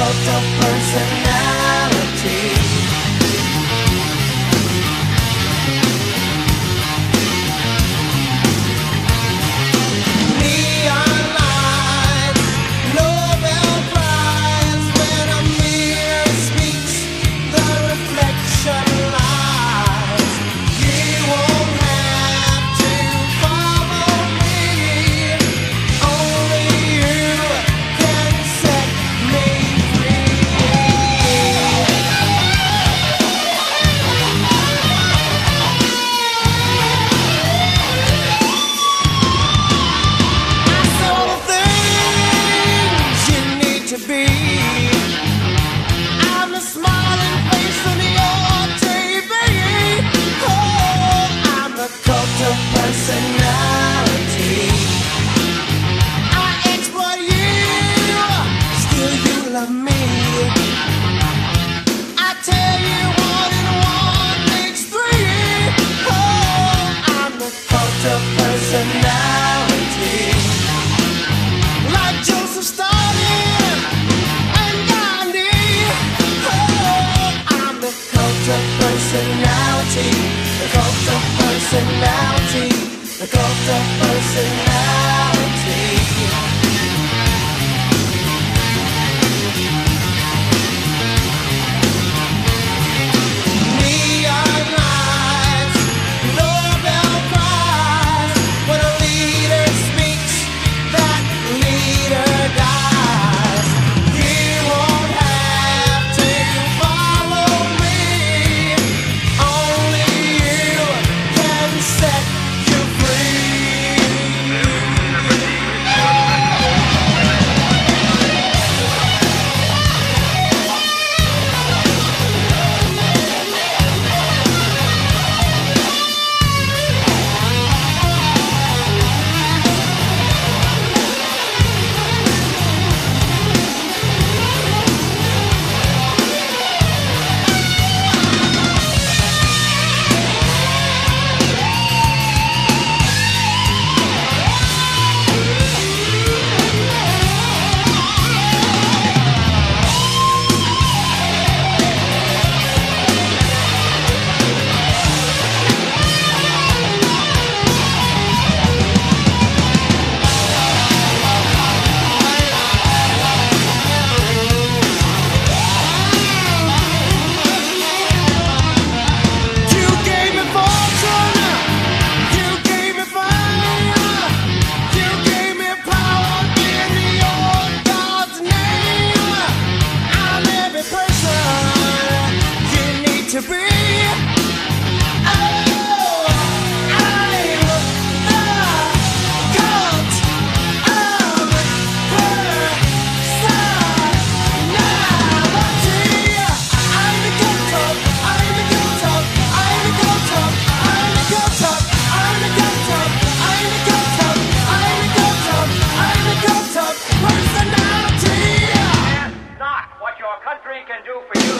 cult of personality. Neon lights, Nobel Prize, when a mirror speaks, the reflection lies. You won't have to follow me, only you can set me free. I saw the things you need to be. I'm the smiling face on your TV. Oh, I'm the cult of personality. I exploit you, still you love me. I tell you 1 and 1 makes 3. Oh, I'm the cult of personality. Like Joseph Stalin and Gandhi. Oh, I'm the cult of personality. The cult of personality. The cult of personality. Neon lights, Nobel Prize, when a leader speaks, that leader dies. You won't have to follow me, only you can set you free. You gave me fortune, you gave me fire, you gave me power, give me your God's name. I'm every person you need to be. Oh, I'm the cult of personality. I'm the cult of, I'm the cult of, I'm the cult of, I'm the cult of, I'm the cult of, I'm the cult of, I'm the cult of, I'm the cult of personality. That's not what your country can do for you.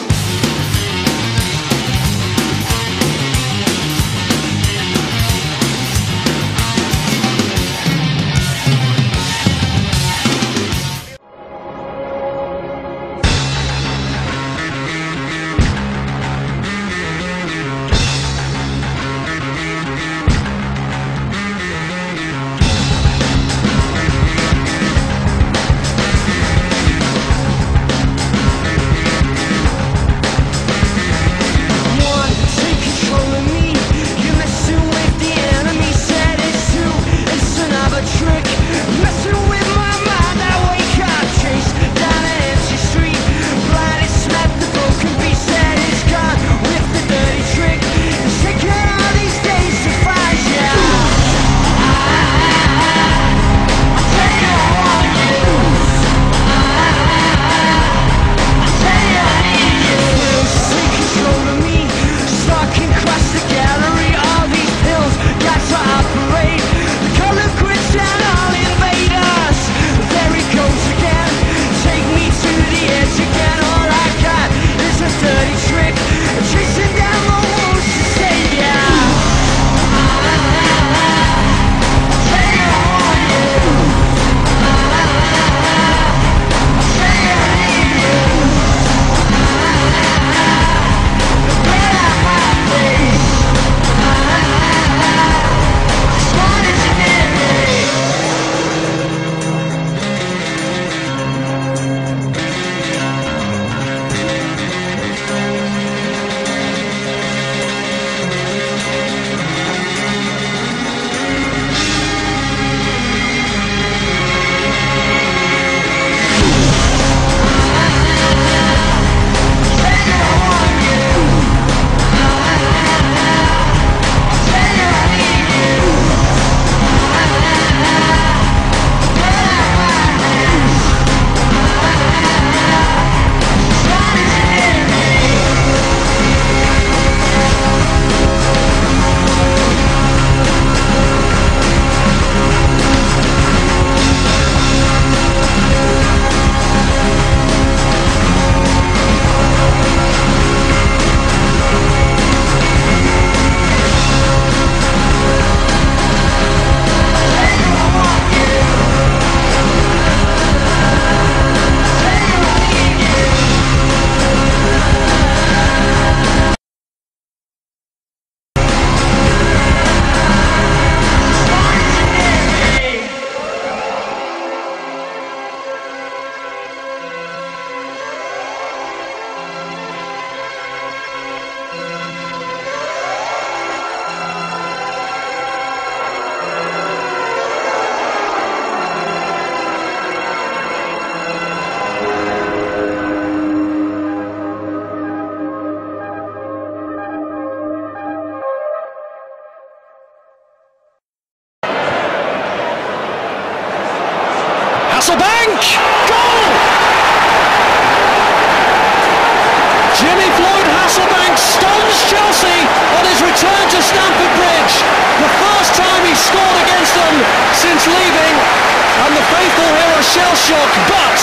shock, but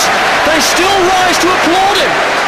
they still rise to applaud him.